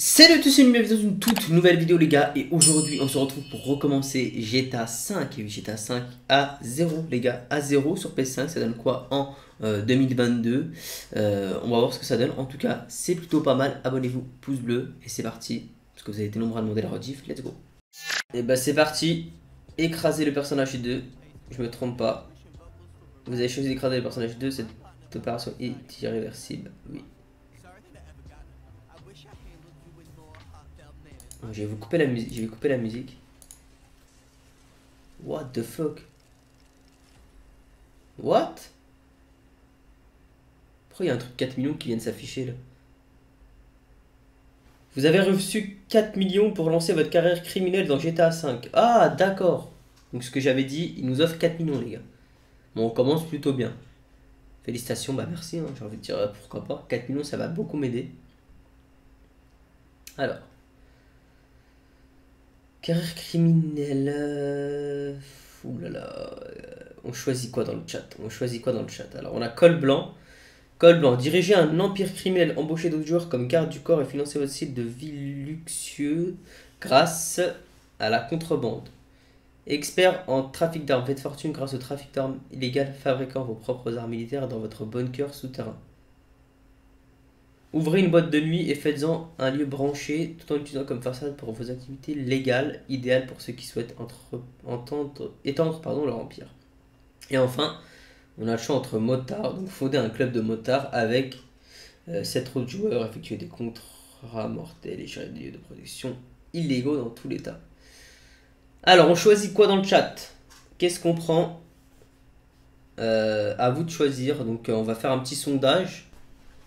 Salut à tous et bienvenue dans une toute nouvelle vidéo les gars, et aujourd'hui on se retrouve pour recommencer GTA 5 et GTA 5 à 0 les gars, à 0 sur PS5. Ça donne quoi en 2022 on va voir ce que ça donne. En tout cas c'est plutôt pas mal, abonnez-vous, pouce bleu et c'est parti, parce que vous avez été nombreux à demander la rediff, let's go. Et bah c'est parti, écraser le personnage 2, je me trompe pas, vous avez choisi d'écraser le personnage 2, cette opération est irréversible, oui. Je vais vous couper la musique. What the fuck? What? Pourquoi il y a un truc 4 millions qui vient de s'afficher là? Vous avez reçu 4 millions pour lancer votre carrière criminelle dans GTA 5. Ah d'accord. Donc ce que j'avais dit, il nous offre 4 millions les gars. Bon on commence plutôt bien. Félicitations, bah merci hein. J'ai envie de dire pourquoi pas. 4 millions ça va beaucoup m'aider. Alors. Carrière criminelle. Oulala. On choisit quoi dans le chat? Alors, on a col blanc. Col blanc. Diriger un empire criminel, embaucher d'autres joueurs comme garde du corps et financer votre style de vie luxueux grâce à la contrebande. Expert en trafic d'armes. Faites fortune grâce au trafic d'armes illégal, fabriquant vos propres armes militaires dans votre bunker souterrain. Ouvrez une boîte de nuit et faites-en un lieu branché tout en utilisant comme façade pour vos activités légales, idéal pour ceux qui souhaitent étendre leur empire. Et enfin, on a le choix entre motards, donc fonder un club de motards avec 7 autres joueurs, effectuer des contrats mortels et gérer des lieux de production illégaux dans tout l'État. Alors, on choisit quoi dans le chat? Qu'est-ce qu'on prend? À vous de choisir, donc on va faire un petit sondage.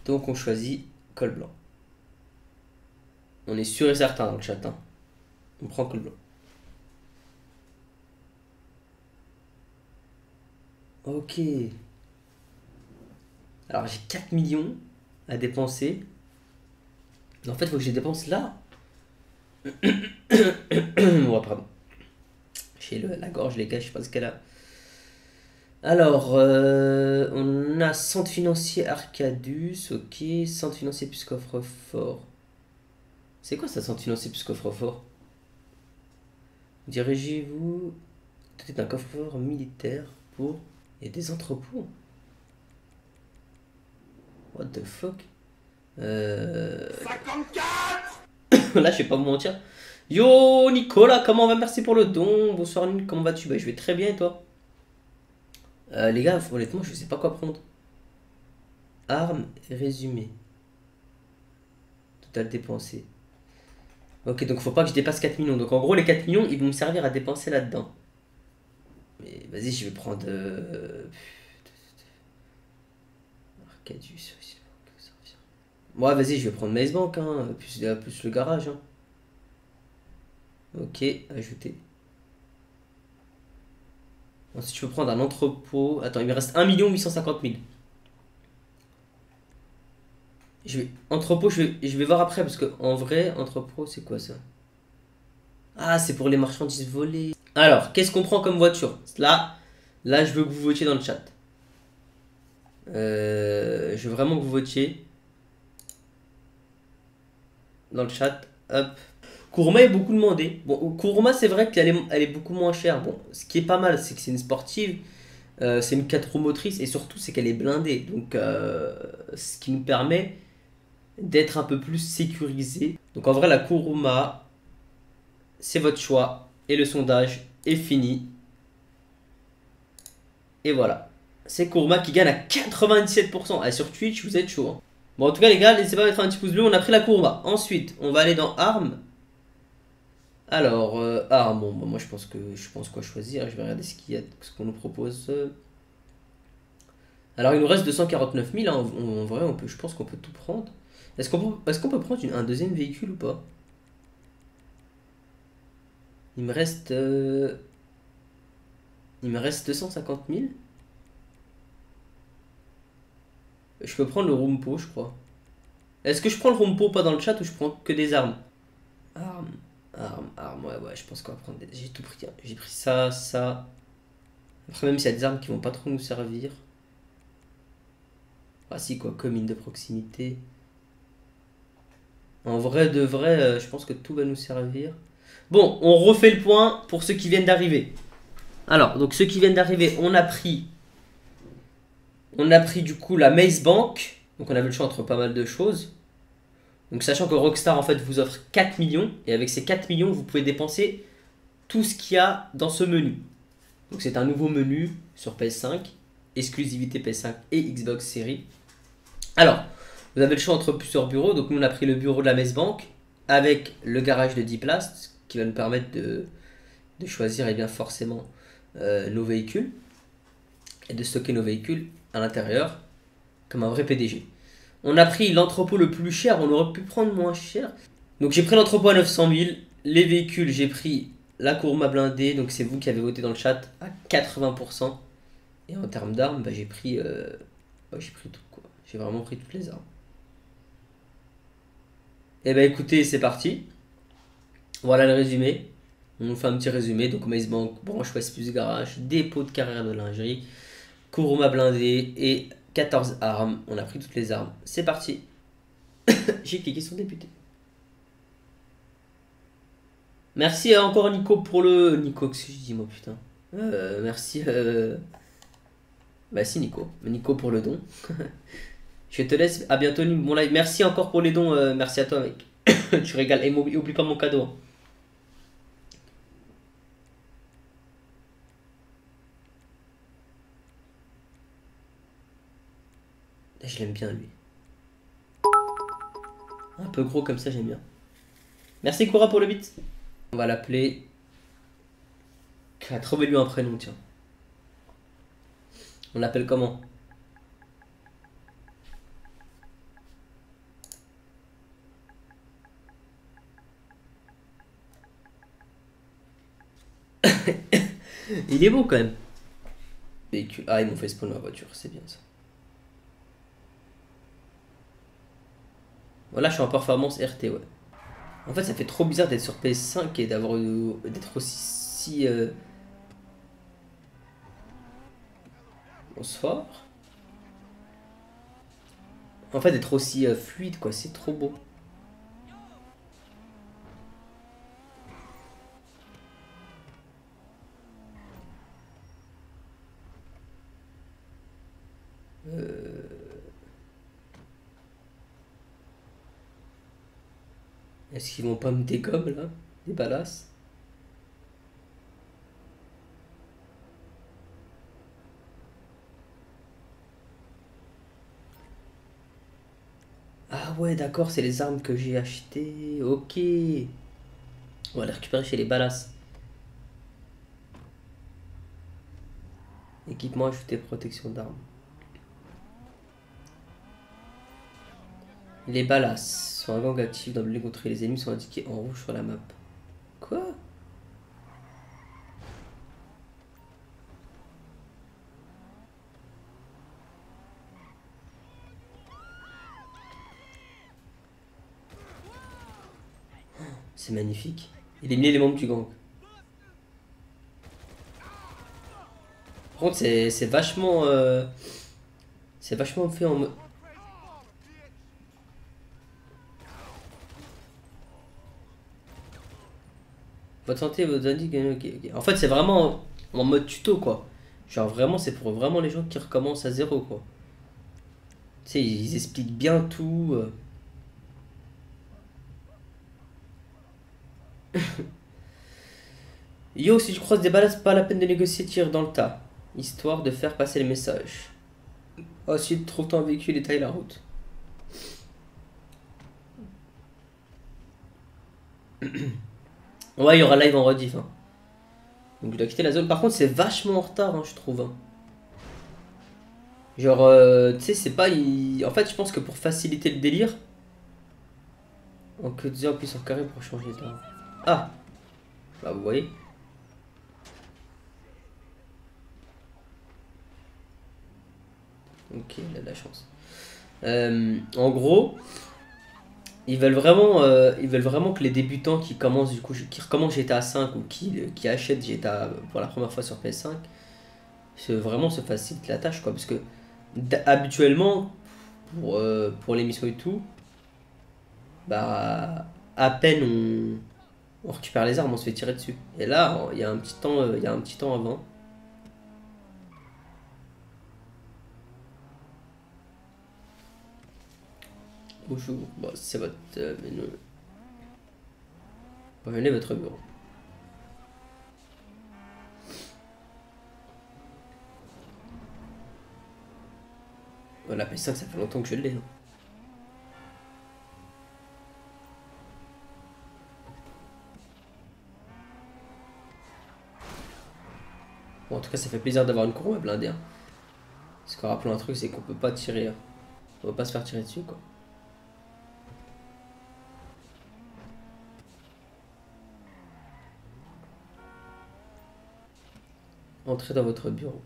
Donc on choisit col blanc. On est sûr et certain dans le chat. Hein. On prend col blanc. Ok. Alors j'ai 4 millions à dépenser. En fait, il faut que je les dépense là. Oh, pardon. J'ai la gorge, les gars, je sais pas ce qu'elle a. Alors, on a centre financier Arcadus, ok, centre financier plus coffre-fort. C'est quoi ça, centre financier plus coffre-fort? Dirigez-vous, tout est un coffre-fort militaire pour... et des entrepôts. What the fuck 54. Là, je vais pas vous mentir. Yo, Nicolas, comment on va? Merci pour le don. Bonsoir, Nick, comment vas-tu? Bah, je vais très bien, et toi? Les gars, honnêtement, je sais pas quoi prendre. Armes, résumé. Total dépensé. Ok, donc faut pas que je dépasse 4 millions. Donc en gros, les 4 millions, ils vont me servir à dépenser là-dedans. Mais vas-y, je vais prendre... Arcadus. Moi, vas-y, je vais prendre Maze Bank, hein. Plus le garage. Hein. Ok, ajouter. Ensuite, je peux prendre un entrepôt. Attends, il me reste 1 850 000. Entrepôt, je vais voir après. Parce que en vrai, entrepôt, c'est quoi ça? Ah, c'est pour les marchandises volées. Alors, qu'est-ce qu'on prend comme voiture? Là, je veux que vous votiez dans le chat. Je veux vraiment que vous votiez. Dans le chat, hop. Kuruma est beaucoup demandé. Bon, Kuruma, c'est vrai qu'elle est beaucoup moins chère. Bon, ce qui est pas mal, c'est que c'est une sportive, c'est une 4 roues motrices et surtout, c'est qu'elle est blindée. Donc, ce qui nous permet d'être un peu plus sécurisé. Donc, en vrai, la Kuruma, c'est votre choix et le sondage est fini. Et voilà, c'est Kuruma qui gagne à 97%. Et sur Twitch, vous êtes chaud. Hein. Bon, en tout cas, les gars, n'hésitez pas à mettre un petit pouce bleu. On a pris la Kuruma. Ensuite, on va aller dans Armes. Alors, bon, moi je pense quoi choisir, je vais regarder ce qu'on nous propose. Alors il nous reste 249 000, hein, en vrai je pense qu'on peut tout prendre. Est-ce qu'on peut prendre un deuxième véhicule ou pas? Il me reste 250 000. Je peux prendre le Rumpo je crois. Est-ce que je prends le Rumpo pas dans le chat ou je prends que des armes? Armes. Armes, ouais, je pense qu'on va prendre des... J'ai tout pris, hein. J'ai pris ça, ça... Après, même s'il y a des armes qui vont pas trop nous servir... Ah si, quoi, commune de proximité... En vrai de vrai, je pense que tout va nous servir. Bon, on refait le point pour ceux qui viennent d'arriver. Alors, donc ceux qui viennent d'arriver, on a pris du coup la Maze Bank. Donc on avait le choix entre pas mal de choses. Donc sachant que Rockstar en fait vous offre 4 millions. Et avec ces 4 millions, vous pouvez dépenser tout ce qu'il y a dans ce menu. Donc c'est un nouveau menu sur PS5. Exclusivité PS5 et Xbox Series. Alors, vous avez le choix entre plusieurs bureaux. Donc nous on a pris le bureau de la Maze Bank avec le garage de 10 places qui va nous permettre de choisir et bien forcément nos véhicules et de stocker nos véhicules à l'intérieur comme un vrai PDG. On a pris l'entrepôt le plus cher, on aurait pu prendre moins cher. Donc j'ai pris l'entrepôt à 900 000, les véhicules j'ai pris la Kuruma blindée, donc c'est vous qui avez voté dans le chat à 80%. Et en termes d'armes, bah, j'ai pris tout quoi, j'ai vraiment pris toutes les armes. Et bah écoutez, c'est parti. Voilà le résumé. On fait un petit résumé. Donc Maze Bank, branche West plus garage, dépôt de carrière de lingerie, Kuruma blindé et 14 armes. On a pris toutes les armes. C'est parti. J'ai cliqué sur député. Merci encore Nico pour le... Nico, qu'est-ce que je dis moi putain. Merci. Bah si Nico. Nico pour le don. Je te laisse. À bientôt mon live. Merci encore pour les dons. Merci à toi mec. Tu régales. Et oublie pas mon cadeau. Je l'aime bien lui. Un peu gros comme ça, j'aime bien. Merci Koura pour le beat. On va l'appeler. Trouvez-lui un prénom, tiens. On l'appelle comment? Il est beau quand même. Véhicule. Ah, ils m'ont fait spawn ma voiture, c'est bien ça. Voilà, je suis en performance RT, ouais. En fait, ça fait trop bizarre d'être sur PS5 et d'avoir d'être aussi si... Bonsoir. En fait, d'être aussi fluide, quoi. C'est trop beau. Est-ce qu'ils vont pas me dégommer là? Des Ballas? Ah ouais d'accord, c'est les armes que j'ai achetées. Ok. On va les récupérer chez les Ballas. Équipement ajouté, protection d'armes. Les Ballas sont un gang actif dans le lieu contre les ennemis, sont indiqués en rouge sur la map. Quoi? Oh, c'est magnifique. Éliminer les membres du gang. Par contre, c'est vachement fait en mode... Votre santé, votre indique, ok. En fait, c'est vraiment en mode tuto, quoi. Genre, vraiment, c'est pour vraiment les gens qui recommencent à zéro, quoi. Tu sais, ils expliquent bien tout. Yo, si tu croises des Ballas, pas la peine de négocier, tire dans le tas. Histoire de faire passer le message. Ensuite, trouve ton véhicule et taille la route. Ouais, il y aura live en rediff. Hein. Donc je dois quitter la zone. Par contre, c'est vachement en retard, hein, je trouve. Hein. Genre, tu sais, c'est pas... En fait, je pense que pour faciliter le délire... En queue de zone, on appuie sur carré pour changer d'arme. Ah! Bah, vous voyez. Ok, il a de la chance. En gros... Ils veulent vraiment que les débutants qui commencent du coup, qui recommencent GTA 5 ou qui achètent GTA pour la première fois sur PS5, vraiment se facilitent la tâche quoi, parce que habituellement pour les missions et tout, bah à peine on récupère les armes, on se fait tirer dessus. Et là, il y a un petit temps, avant. Bonjour, bon, c'est votre menu. Revenez votre bureau. Voilà, la PS5, ça fait longtemps que je l'ai. Hein. Bon, en tout cas, ça fait plaisir d'avoir une Kuruma blindée. Hein. Parce qu'en rappelant un truc, c'est qu'on peut pas tirer. Hein. On peut pas se faire tirer dessus, quoi. Entrez dans votre bureau.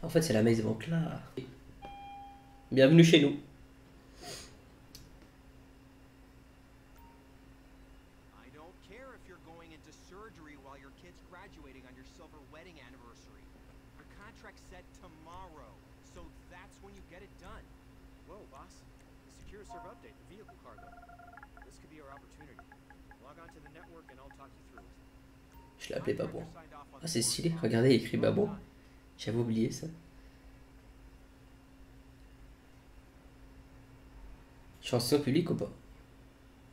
En fait, c'est la Maze Bank là. Bienvenue chez nous. Je l'ai appelé Babouin. Ah, c'est stylé. Regardez, il écrit Babouin. J'avais oublié ça. Je suis en session publique ou pas?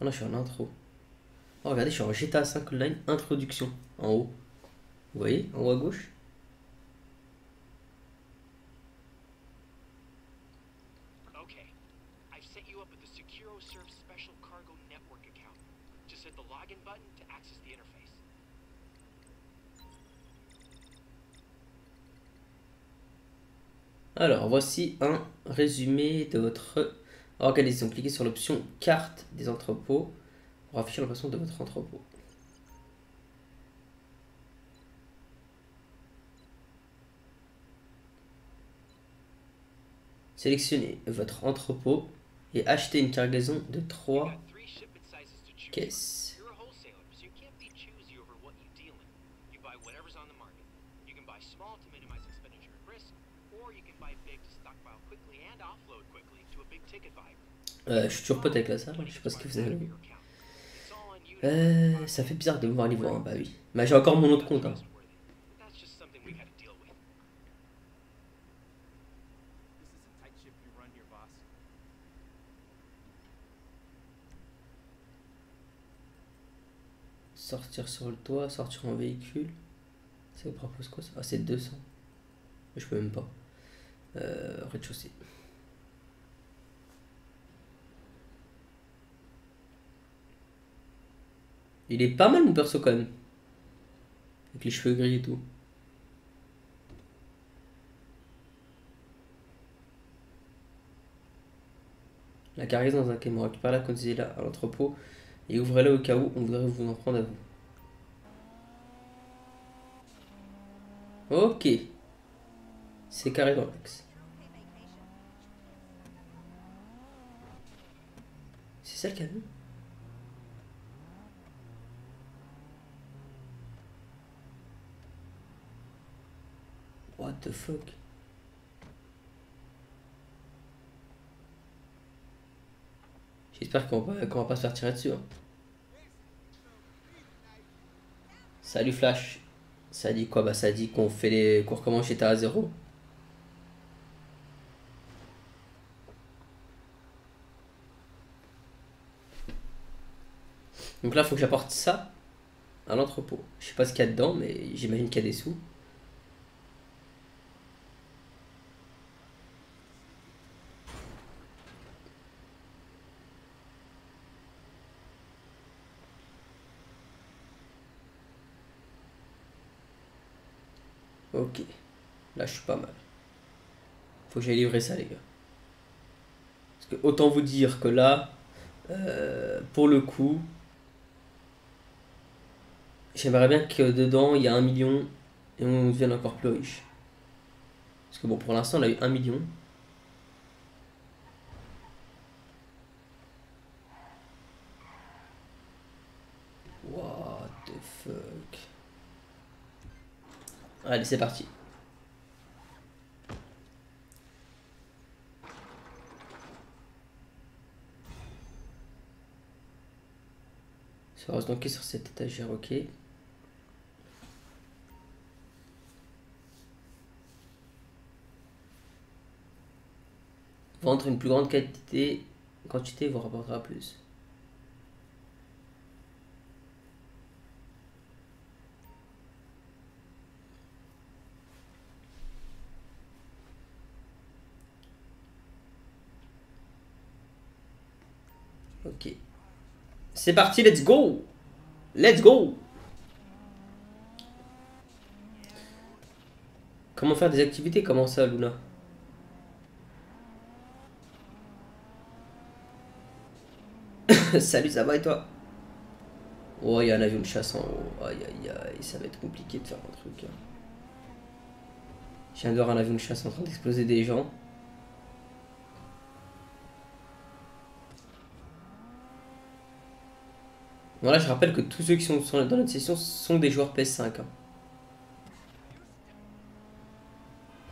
Oh non, je suis en intro. Oh, regardez, je suis en GTA 5 Online Introduction, en haut. Vous voyez, en haut à gauche. Alors, voici un résumé de votre organisation. Cliquez sur l'option carte des entrepôts pour afficher l'impression de votre entrepôt. Sélectionnez votre entrepôt et achetez une cargaison de 3 caisses. Je suis toujours pote avec la salle, je sais pas ce que vous avez vu. Ça fait bizarre de me voir niveau 1, bah oui. Mais j'ai encore mon autre compte. Hein. Sortir sur le toit, sortir en véhicule. Ça vous propose quoi ça? Ah, c'est 200. Je peux même pas. Rez-de-chaussée. Il est pas mal mon perso quand même. Avec les cheveux gris et tout. La cargaison dans un camion. Récupérez-la, conduisez-la à l'entrepôt et ouvrez-la au cas où on voudrait vous en prendre à vous. Ok. C'est carré dans l'axe. C'est ça le camion? What the fuck? J'espère qu'on va pas se faire tirer dessus. Hein. Salut Flash. Ça dit quoi? Bah ça dit qu'on fait les cours comment GTA à 0. Donc là faut que j'apporte ça à l'entrepôt. Je sais pas ce qu'il y a dedans mais j'imagine qu'il y a des sous. Ok, là je suis pas mal. Faut que j'aille livrer ça les gars. Parce que autant vous dire que là, pour le coup, j'aimerais bien que dedans il y a 1 million et on devienne encore plus riche. Parce que bon, pour l'instant on a eu 1 million. What the fuck? Allez, c'est parti. Ça reste donc sur cette étagère, ok. Vendre une plus grande quantité vous rapportera plus. Ok. C'est parti, let's go! Let's go! Comment faire des activités? Comment ça, Luna? Salut, ça va et toi? Oh, il y a un avion de chasse en haut. Aïe, aïe, aïe, ça va être compliqué de faire un truc. Hein. Je viens de voir un avion de chasse en train d'exploser des gens. Voilà, je rappelle que tous ceux qui sont dans notre session sont des joueurs PS5. Hein.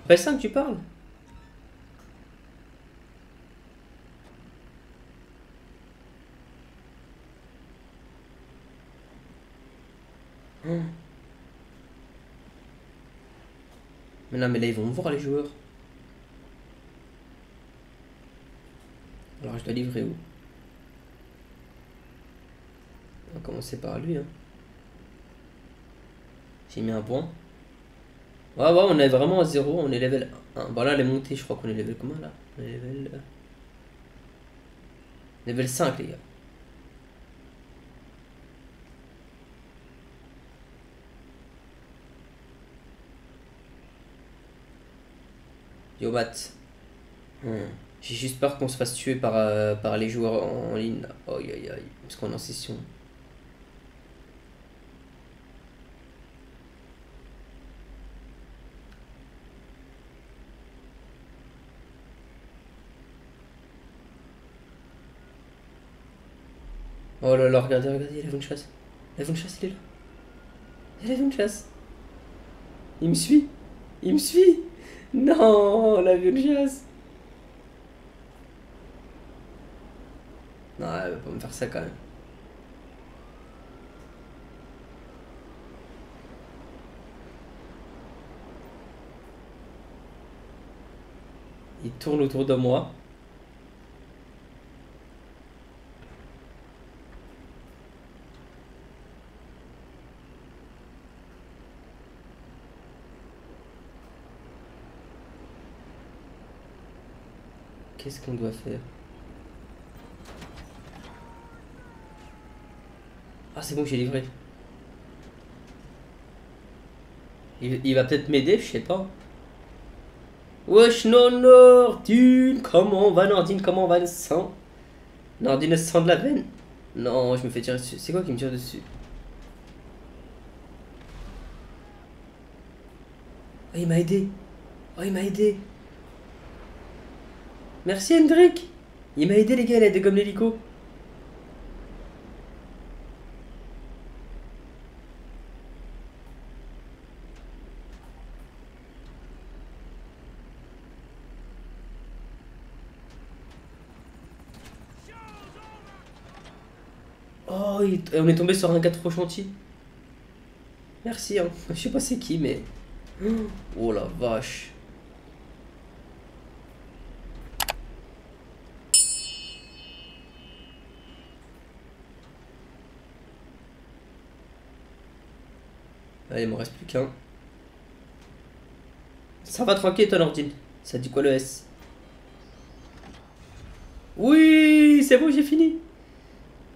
PS5, tu parles? Mais non, mais là, ils vont me voir, les joueurs. Alors, je dois livrer où? On va commencer par lui. Hein. J'ai mis un point. Ouais, ouais, on est vraiment à 0. On est level 1. Bah là, elle est montée. Je crois qu'on est level combien là? On est level. Level 5, les gars. Yo, bat. J'ai juste peur qu'on se fasse tuer par les joueurs en ligne. Aïe, aïe, aïe. Parce qu'on est en session. Oh là là, regardez, regardez, il a une chasse. Il a une chasse, il est là. Il a une chasse. Il me suit. Il me suit. Non, la vue de chasse. Non, elle va pas me faire ça quand même. Il tourne autour de moi. Qu'est-ce qu'on doit faire? Ah, c'est bon, j'ai livré. Il va peut-être m'aider, je sais pas. Wesh, non, Nordine, comment on va, Nordine? Comment on va, le sang? Nordine se sent de la peine. Non, je me fais tirer dessus. C'est quoi qui me tire dessus? Oh, il m'a aidé. Oh, il m'a aidé. Merci Hendrik. Il m'a aidé les gars, il a aidé comme l'hélico. Oh, on est tombé sur un gars trop gentil. Merci hein. Je sais pas c'est qui mais... Oh la vache. Allez, il m'en reste plus qu'un. Ça va tranquille, ton ordine. Ça dit quoi le S? Oui, c'est bon, j'ai fini.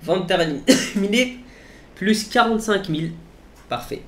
Vente terminée. Plus 45 000. Parfait.